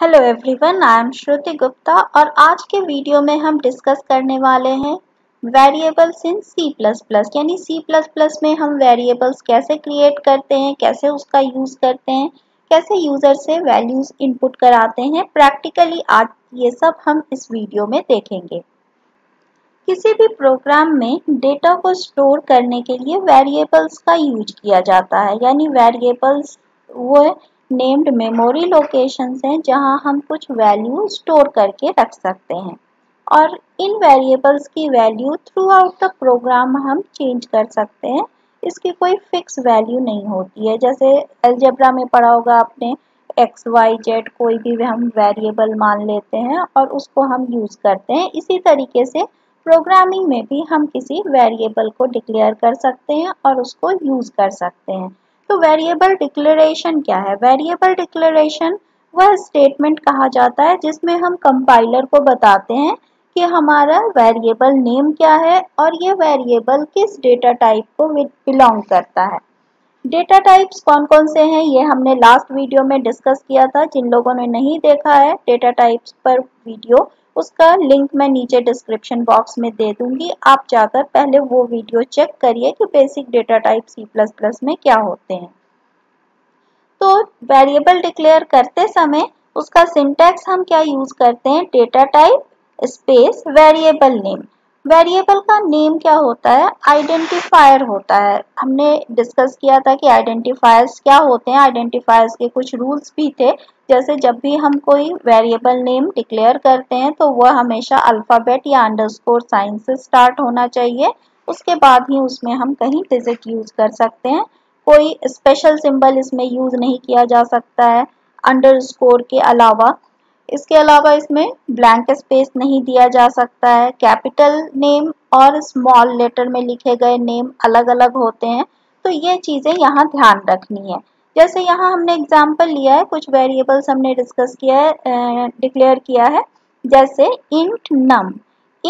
Hello everyone, I am Shruti Gupta और आज के वीडियो में हम डिस्कस करने वाले हैं वेरिएबल्स इन C++। यानी C++ में हम वेरिएबल्स कैसे क्रिएट करते हैं, कैसे उसका यूज़ करते हैं, कैसे यूज़र से वैल्यूज़ इनपुट कराते हैं। प्रैक्टिकली आज ये सब हम इस वीडियो में देखेंगे। किसी भी प्रोग्राम में डेटा को स्टोर करने के लिए वेरिएबल्स का यूज किया जाता है। यानी वेरिएबल्स वो नेम्ड मेमोरी लोकेशंस हैं जहां हम कुछ वैल्यू स्टोर करके रख सकते हैं और इन वेरिएबल्स की value throughout the program हम चेंज कर सकते हैं। इसकी कोई फिक्स वैल्यू नहीं होती है। जैसे अलजेब्रा में पढ़ा होगा आपने, एक्स वाई जेड कोई भी हम वेरिएबल मान लेते हैं और उसको हम यूज़ करते हैं। इसी तरीके से प्रोग्रामिंग में भी हम किसी वेरिएबल को डिक्लेयर कर सकते हैं और उसको यूज़ कर सकते हैं। तो वेरिएबल डिक्लेरेशन क्या है? वेरिएबल डिक्लेरेशन वह स्टेटमेंट कहा जाता है जिसमें हम कंपाइलर को बताते हैं कि हमारा वेरिएबल नेम क्या है और ये वेरिएबल किस डेटा टाइप को बिलोंग करता है। डेटा टाइप्स कौन कौन से हैं ये हमने लास्ट वीडियो में डिस्कस किया था। जिन लोगों ने नहीं देखा है डेटा टाइप्स पर वीडियो, उसका लिंक मैं नीचे डिस्क्रिप्शन बॉक्स में दे दूंगी। आप जाकर पहले वो वीडियो चेक करिए कि बेसिक डेटा टाइप C++ में क्या होते हैं। तो वेरिएबल डिक्लेयर करते समय उसका सिंटैक्स हम क्या यूज करते हैं? Data type space variable name. Variable का नेम क्या होता है? आइडेंटिफायर होता है। हमने डिस्कस किया था कि आइडेंटिफायर्स क्या होते हैं। आइडेंटिफायर्स के कुछ रूल्स भी थे, जैसे जब भी हम कोई वेरिएबल नेम डिक्लेयर करते हैं तो वह हमेशा अल्फ़ाबेट या अंडरस्कोर साइन से स्टार्ट होना चाहिए। उसके बाद ही उसमें हम कहीं डिजिट यूज़ कर सकते हैं। कोई स्पेशल सिंबल इसमें यूज़ नहीं किया जा सकता है अंडरस्कोर के अलावा। इसके अलावा इसमें ब्लैंक स्पेस नहीं दिया जा सकता है। कैपिटल नेम और स्मॉल लेटर में लिखे गए नेम अलग अलग होते हैं, तो ये चीज़ें यहाँ ध्यान रखनी है। जैसे यहाँ हमने एग्जांपल लिया है, कुछ वेरिएबल्स हमने डिस्कस किया है, डिक्लेयर किया है, जैसे इंट नम।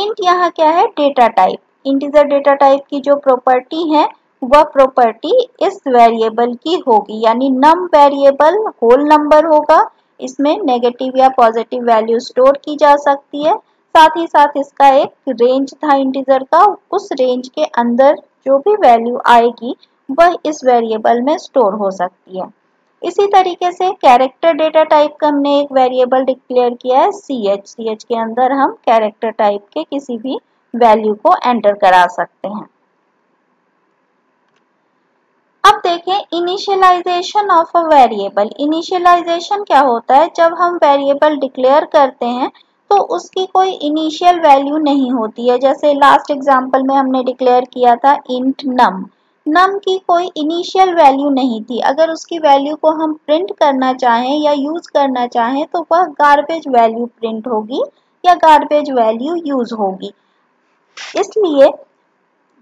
इंट यहाँ क्या है? Data type. Integer data type की जो प्रॉपर्टी है वह प्रॉपर्टी इस वेरिएबल की होगी। यानी नम वेरिएबल होल नंबर होगा, इसमें नेगेटिव या पॉजिटिव वैल्यू स्टोर की जा सकती है। साथ ही साथ इसका एक रेंज था इंटीजर का, उस रेंज के अंदर जो भी वैल्यू आएगी वह इस वेरिएबल में स्टोर हो सकती है। इसी तरीके से कैरेक्टर डेटा टाइप का हमने एक वेरिएबल डिक्लेयर किया है ch। ch के अंदर हम कैरेक्टर टाइप के किसी भी वैल्यू को एंटर करा सकते हैं। अब देखें initialization of a variable. Initialization क्या होता है? जब हम वेरिएबल डिक्लेयर करते हैं तो उसकी कोई इनिशियल वैल्यू नहीं होती है। जैसे लास्ट एग्जांपल में हमने डिक्लेयर किया था इंट नम। नम की कोई इनिशियल वैल्यू नहीं थी। अगर उसकी वैल्यू को हम प्रिंट करना चाहें या यूज़ करना चाहें तो वह गार्बेज वैल्यू प्रिंट होगी या गार्बेज वैल्यू यूज़ होगी। इसलिए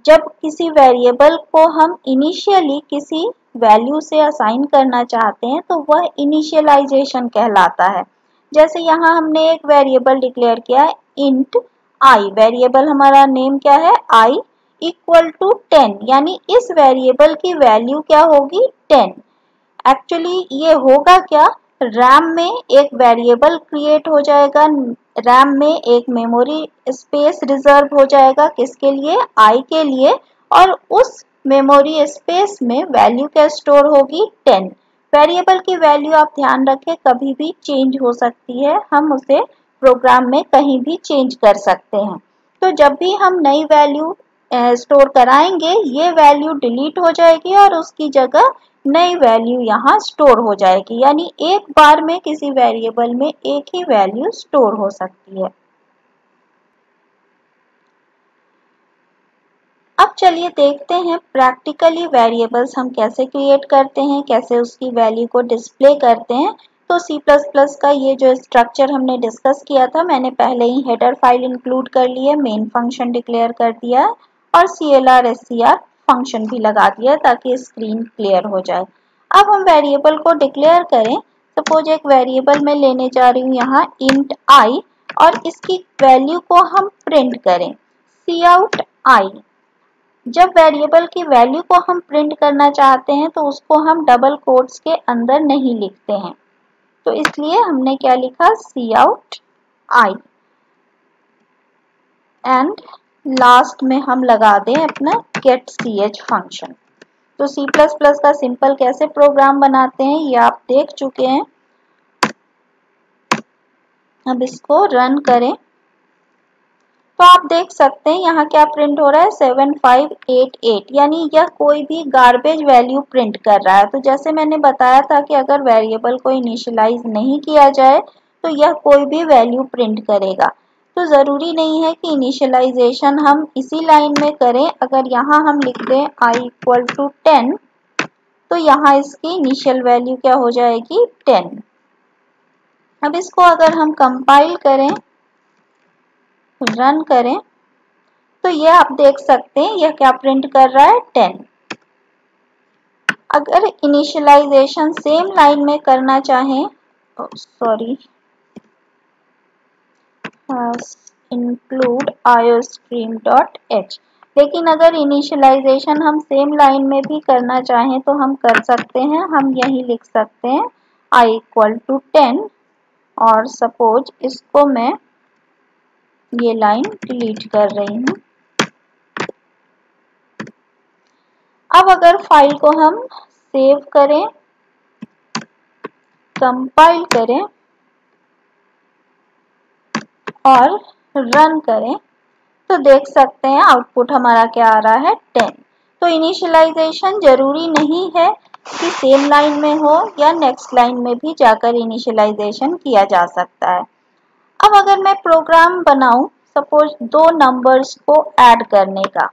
जब किसी वेरिएबल को हम इनिशियली किसी वैल्यू से असाइन करना चाहते हैं तो वह इनिशियलाइजेशन कहलाता है। जैसे यहाँ हमने एक वेरिएबल डिक्लेयर किया है इंट आई। वेरिएबल हमारा नेम क्या है? I equal to 10। यानी इस वेरिएबल की वैल्यू क्या होगी? 10। एक्चुअली ये होगा क्या, रैम में एक वेरिएबल क्रिएट हो जाएगा, रैम में एक मेमोरी स्पेस रिजर्व हो जाएगा। किसके लिए? आई के लिए। और उस मेमोरी स्पेस में वैल्यू क्या स्टोर होगी? 10। वेरिएबल की वैल्यू आप ध्यान रखें कभी भी चेंज हो सकती है, हम उसे प्रोग्राम में कहीं भी चेंज कर सकते हैं। तो जब भी हम नई वैल्यू स्टोर कराएंगे ये वैल्यू डिलीट हो जाएगी और उसकी जगह नई वैल्यू यहाँ स्टोर हो जाएगी। यानी एक बार में किसी वेरिएबल में एक ही वैल्यू स्टोर हो सकती है। अब चलिए देखते हैं प्रैक्टिकली वेरिएबल्स हम कैसे क्रिएट करते हैं, कैसे उसकी वैल्यू को डिस्प्ले करते हैं। तो C++ का ये जो स्ट्रक्चर हमने डिस्कस किया था, मैंने पहले ही हेडर फाइल इंक्लूड कर ली है, मेन फंक्शन डिक्लेयर कर दिया और CLR SCR फंक्शन भी लगा दिया ताकि स्क्रीन क्लियर हो जाए। अब हम वेरिएबल को डिक्लेयर करें। सपोज एक वेरिएबल में लेने जा रही हूँ यहाँ इंट आई और इसकी वैल्यू को हम प्रिंट करें cout i। जब वेरिएबल की वैल्यू को हम प्रिंट करना चाहते हैं तो उसको हम डबल कोट्स के अंदर नहीं लिखते हैं। तो इसलिए हमने क्या लिखा C out I and last में हम लगा दें अपना गेट सी एच फंक्शन। तो C++ का सिंपल कैसे प्रोग्राम बनाते हैं ये आप देख चुके हैं। अब इसको रन करें तो आप देख सकते हैं यहाँ क्या प्रिंट हो रहा है 7588 यानी यह कोई भी गार्बेज वैल्यू प्रिंट कर रहा है। तो जैसे मैंने बताया था कि अगर वेरिएबल को इनिशियलाइज नहीं किया जाए तो यह कोई भी वैल्यू प्रिंट करेगा। तो ज़रूरी नहीं है कि इनिशियलाइजेशन हम इसी लाइन में करें। अगर यहाँ हम लिख दें i = 10 तो यहाँ इसकी इनिशियल वैल्यू क्या हो जाएगी 10। अब इसको अगर हम कंपाइल करें रन करें तो यह आप देख सकते हैं यह क्या प्रिंट कर रहा है 10। अगर इनिशियलाइजेशन सेम लाइन में करना चाहें इंक्लूड iostream.h, लेकिन अगर इनिशियलाइजेशन हम सेम लाइन में भी करना चाहें तो हम कर सकते हैं। हम यही लिख सकते हैं i = 10 और सपोज इसको मैं ये लाइन डिलीट कर रही हूँ। अब अगर फाइल को हम सेव करें कंपाइल करें और रन करें तो देख सकते हैं आउटपुट हमारा क्या आ रहा है 10। तो इनिशियलाइजेशन जरूरी नहीं है कि सेम लाइन में हो या नेक्स्ट लाइन में भी जाकर इनिशियलाइजेशन किया जा सकता है। अब अगर मैं प्रोग्राम बनाऊं सपोज दो नंबर्स को ऐड करने का,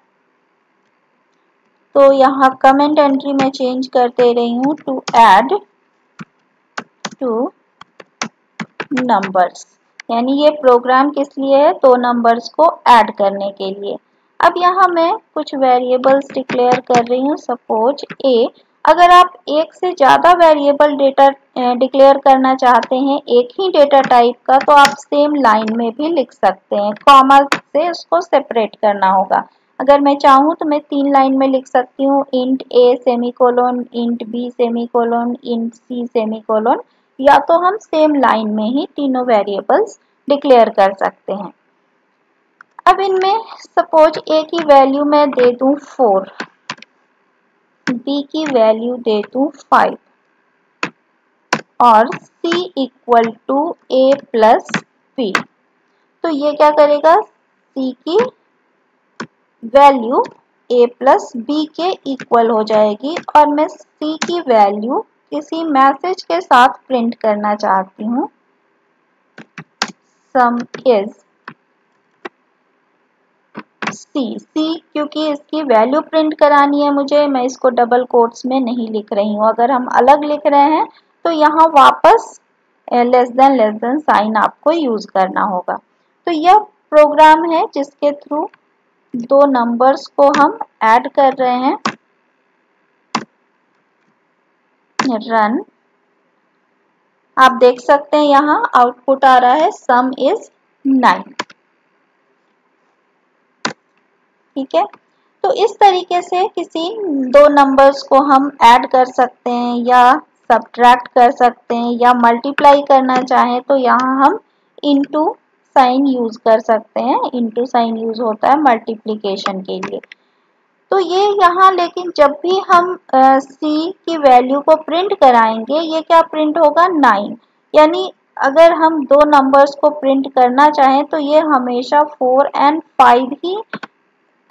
तो यहाँ कमेंट एंट्री में चेंज करते रही हूँ टू ऐड टू नंबर्स, यानी ये प्रोग्राम किस लिए है दो नंबर्स को ऐड करने के लिए। अब यहाँ मैं कुछ वेरिएबल्स डिक्लेयर कर रही हूँ सपोज ए। अगर आप एक से ज़्यादा वेरिएबल डेटा डिक्लेयर करना चाहते हैं एक ही डेटा टाइप का तो आप सेम लाइन में भी लिख सकते हैं, कॉमा से उसको सेपरेट करना होगा। अगर मैं चाहूँ तो मैं तीन लाइन में लिख सकती हूँ int A semicolon int B semicolon int C semicolon, या तो हम सेम लाइन में ही तीनों वेरिएबल्स डिक्लेयर कर सकते हैं। अब इनमें सपोज ए की वैल्यू मैं दे दूं 4, बी की वैल्यू दे दूं 5 और C = a + b। तो ये क्या करेगा C की वैल्यू a + b के इक्वल हो जाएगी और मैं C की वैल्यू किसी मैसेज के साथ प्रिंट करना चाहती हूँ सम इज सी, क्योंकि इसकी वैल्यू प्रिंट करानी है मुझे, मैं इसको डबल कोट्स में नहीं लिख रही हूँ। अगर हम अलग लिख रहे हैं तो यहाँ वापस लेस देन साइन आपको यूज करना होगा। तो यह प्रोग्राम है जिसके थ्रू दो नंबर्स को हम ऐड कर रहे हैं। रन, आप देख सकते हैं यहाँ आउटपुट आ रहा है सम इज 9। ठीक है, तो इस तरीके से किसी दो नंबर्स को हम ऐड कर सकते हैं या सब्ट्रैक्ट कर सकते हैं या मल्टीप्लाई करना चाहें तो यहाँ हम इनटू साइन यूज कर सकते हैं। इनटू साइन यूज होता है मल्टीप्लिकेशन के लिए। तो ये यहाँ लेकिन जब भी हम C की वैल्यू को प्रिंट कराएंगे ये क्या प्रिंट होगा 9, यानी अगर हम दो नंबर्स को प्रिंट करना चाहें तो ये हमेशा 4 और 5 ही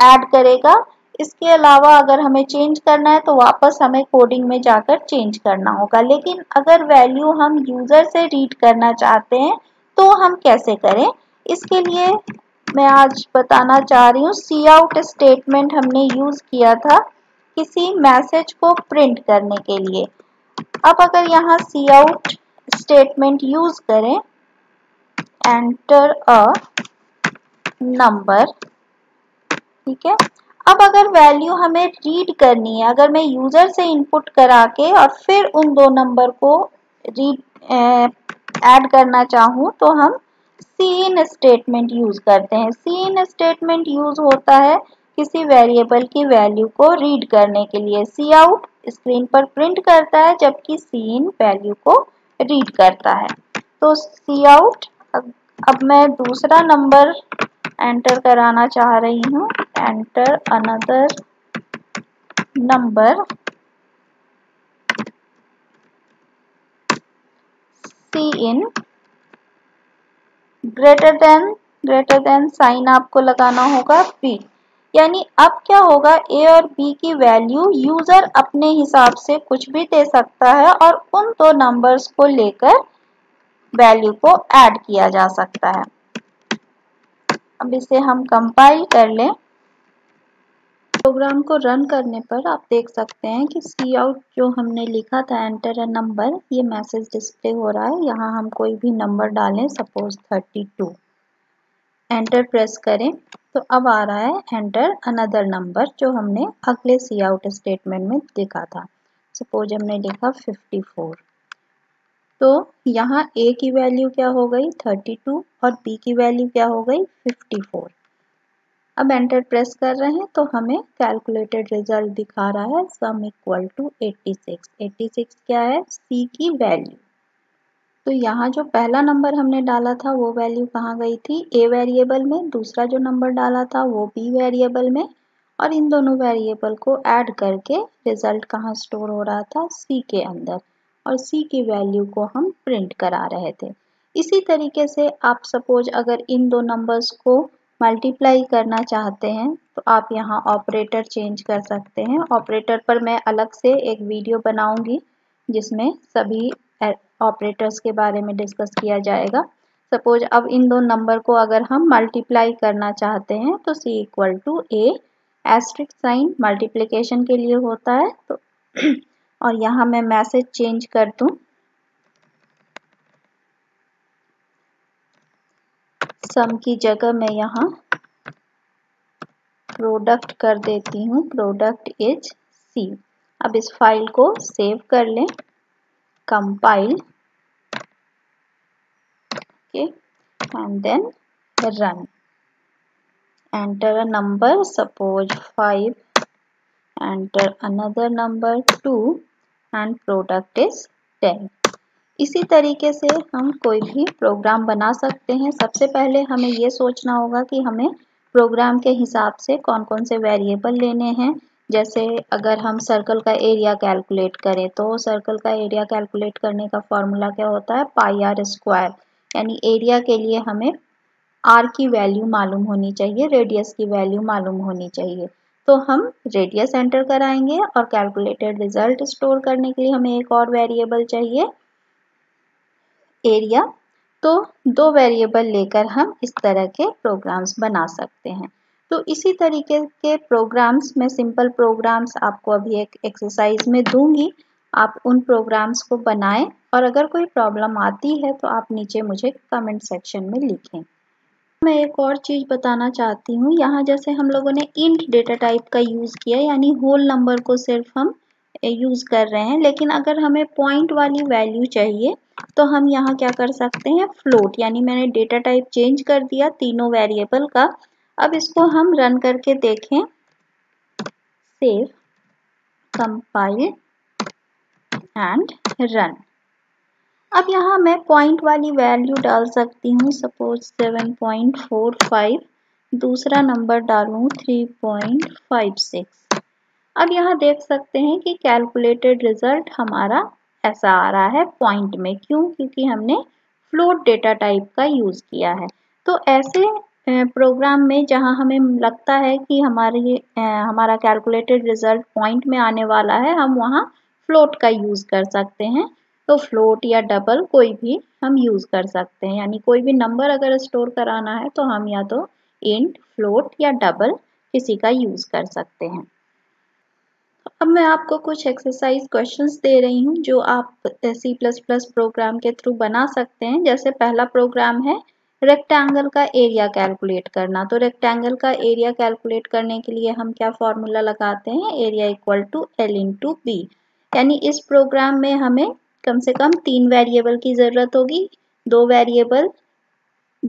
ऐड करेगा। इसके अलावा अगर हमें चेंज करना है तो वापस हमें कोडिंग में जाकर चेंज करना होगा। लेकिन अगर वैल्यू हम यूज़र से रीड करना चाहते हैं तो हम कैसे करें, इसके लिए मैं आज बताना चाह रही हूँ सी आउट स्टेटमेंट हमने यूज किया था किसी मैसेज को प्रिंट करने के लिए। अब अगर यहाँ सी आउट स्टेटमेंट यूज करें एंटर अ नंबर, ठीक है। अब अगर वैल्यू हमें रीड करनी है, अगर मैं यूजर से इनपुट करा के और फिर उन दो नंबर को रीड ऐड करना चाहूँ तो हम cin स्टेटमेंट यूज करते हैं। cin स्टेटमेंट यूज होता है किसी वेरिएबल की वैल्यू को रीड करने के लिए। सी आउट स्क्रीन पर प्रिंट करता है जबकि cin वैल्यू को रीड करता है। तो सी आउट। अब मैं दूसरा नंबर एंटर कराना चाह रही हूँ, enter another number C in greater than sign आपको लगाना होगा बी। यानी अब क्या होगा, ए और बी की वैल्यू यूजर अपने हिसाब से कुछ भी दे सकता है और उन दो नंबर्स को लेकर वैल्यू को ऐड किया जा सकता है। अब इसे हम कंपाइल कर लें। प्रोग्राम को रन करने पर आप देख सकते हैं कि सी आउट जो हमने लिखा था एंटर अ नंबर, ये मैसेज डिस्प्ले हो रहा है। यहाँ हम कोई भी नंबर डालें, सपोज 32, एंटर प्रेस करें तो अब आ रहा है एंटर अनदर नंबर जो हमने अगले सी आउट स्टेटमेंट में लिखा था। सपोज हमने लिखा 54, तो यहाँ ए की वैल्यू क्या हो गई 32 और बी की वैल्यू क्या हो गई 54। अब एंटर प्रेस कर रहे हैं तो हमें कैलकुलेटेड रिजल्ट दिखा रहा है सम इक्वल टू 86। 86 क्या है, सी की वैल्यू। तो यहाँ जो पहला नंबर हमने डाला था वो वैल्यू कहाँ गई थी, ए वेरिएबल में। दूसरा जो नंबर डाला था वो बी वेरिएबल में, और इन दोनों वेरिएबल को ऐड करके रिजल्ट कहाँ स्टोर हो रहा था, सी के अंदर, और सी की वैल्यू को हम प्रिंट करा रहे थे। इसी तरीके से आप सपोज अगर इन दो नंबर्स को मल्टीप्लाई करना चाहते हैं तो आप यहाँ ऑपरेटर चेंज कर सकते हैं। ऑपरेटर पर मैं अलग से एक वीडियो बनाऊँगी जिसमें सभी ऑपरेटर्स के बारे में डिस्कस किया जाएगा। सपोज अब इन दो नंबर को अगर हम मल्टीप्लाई करना चाहते हैं तो c equal to A asterisk sign multiplication के लिए होता है, तो और यहाँ मैं मैसेज चेंज कर दूं, सम की जगह मैं यहाँ प्रोडक्ट कर देती हूँ, प्रोडक्ट इज c। अब इस फाइल को सेव कर लें, compile, okay, and then run. Enter a number suppose 5, enter another number 2 and product is 10। इसी तरीके से हम कोई भी प्रोग्राम बना सकते हैं। सबसे पहले हमें ये सोचना होगा कि हमें प्रोग्राम के हिसाब से कौन कौन से वेरिएबल लेने हैं। जैसे अगर हम सर्कल का एरिया कैलकुलेट करें तो सर्कल का एरिया कैलकुलेट करने का फॉर्मूला क्या होता है, पाई आर स्क्वायर। यानी एरिया के लिए हमें आर की वैल्यू मालूम होनी चाहिए, रेडियस की वैल्यू मालूम होनी चाहिए। तो हम रेडियस एंटर कराएंगे और कैलकुलेटेड रिजल्ट स्टोर करने के लिए हमें एक और वेरिएबल चाहिए, एरिया। तो दो वेरिएबल लेकर हम इस तरह के प्रोग्राम्स बना सकते हैं। तो इसी तरीके के प्रोग्राम्स में, सिंपल प्रोग्राम्स आपको अभी एक एक्सरसाइज में दूंगी, आप उन प्रोग्राम्स को बनाएं और अगर कोई प्रॉब्लम आती है तो आप नीचे मुझे कमेंट सेक्शन में लिखें। मैं एक और चीज़ बताना चाहती हूँ। यहाँ जैसे हम लोगों ने इंट डेटा टाइप का यूज़ किया, यानी होल नंबर को सिर्फ हम यूज़ कर रहे हैं, लेकिन अगर हमें पॉइंट वाली वैल्यू चाहिए तो हम यहाँ क्या कर सकते हैं, फ्लोट। यानी मैंने डेटा टाइप चेंज कर दिया तीनों वेरिएबल का। अब इसको हम रन करके देखें, सेव, कंपाइल एंड रन। अब यहाँ मैं पॉइंट वाली वैल्यू डाल सकती हूँ, सपोज 7.45, दूसरा नंबर डालूँ 3.56। अब यहाँ देख सकते हैं कि कैलकुलेटेड रिजल्ट हमारा ऐसा आ रहा है पॉइंट में। क्यों? क्योंकि हमने फ्लोट डेटा टाइप का यूज़ किया है। तो ऐसे प्रोग्राम में जहां हमें लगता है कि हमारा कैलकुलेटेड रिजल्ट पॉइंट में आने वाला है, हम वहां फ्लोट का यूज़ कर सकते हैं। तो फ्लोट या डबल कोई भी हम यूज़ कर सकते हैं। यानी कोई भी नंबर अगर स्टोर कराना है तो हम या तो इंट, फ्लोट या डबल किसी का यूज़ कर सकते हैं। अब मैं आपको कुछ एक्सरसाइज क्वेश्चंस दे रही हूँ जो आप C++ प्रोग्राम के थ्रू बना सकते हैं। जैसे पहला प्रोग्राम है रेक्टेंगल का एरिया कैलकुलेट करना। तो रेक्टेंगल का एरिया कैलकुलेट करने के लिए हम क्या फॉर्मूला लगाते हैं, area equal to L into B. यानी इस प्रोग्राम में हमें कम से कम तीन वेरिएबल की ज़रूरत होगी, दो वेरिएबल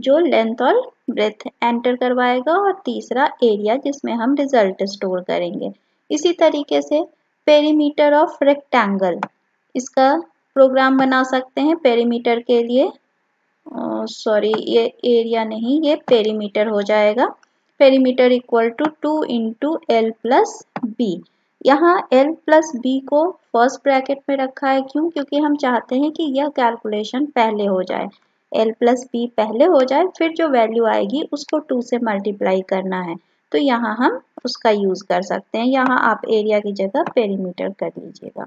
जो लेंथ और ब्रेथ एंटर करवाएगा और तीसरा एरिया जिसमें हम रिजल्ट स्टोर करेंगे। इसी तरीके से पेरीमीटर ऑफ रेक्टेंगल, इसका प्रोग्राम बना सकते हैं पेरीमीटर के लिए। सॉरी ये एरिया नहीं, ये पेरीमीटर हो जाएगा। Perimeter equal to 2 into L plus B. यहाँ एल प्लस बी को फर्स्ट ब्रैकेट में रखा है, क्यों? क्योंकि हम चाहते हैं कि यह कैलकुलेशन पहले हो जाए, एल प्लस बी पहले हो जाए, फिर जो वैल्यू आएगी उसको 2 से मल्टीप्लाई करना है, तो यहाँ हम उसका यूज़ कर सकते हैं। यहाँ आप एरिया की जगह पेरीमीटर कर लीजिएगा।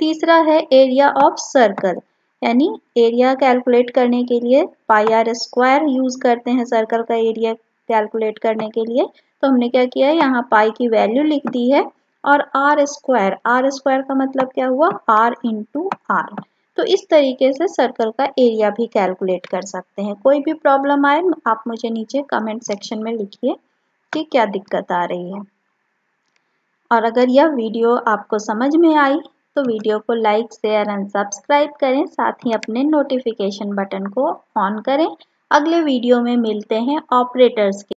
तीसरा है एरिया ऑफ सर्कल, यानी एरिया कैलकुलेट करने के लिए पाई आर स्क्वायर यूज़ करते हैं सर्कल का एरिया कैलकुलेट करने के लिए। तो हमने क्या किया है, यहाँ पाई की वैल्यू लिख दी है और आर स्क्वायर, आर स्क्वायर का मतलब क्या हुआ, आर इंटू आर। तो इस तरीके से सर्कल का एरिया भी कैलकुलेट कर सकते हैं। कोई भी प्रॉब्लम आए आप मुझे नीचे कमेंट सेक्शन में लिखिए कि क्या दिक्कत आ रही है। और अगर यह वीडियो आपको समझ में आई तो वीडियो को लाइक शेयर एंड सब्सक्राइब करें, साथ ही अपने नोटिफिकेशन बटन को ऑन करें। अगले वीडियो में मिलते हैं ऑपरेटर्स के।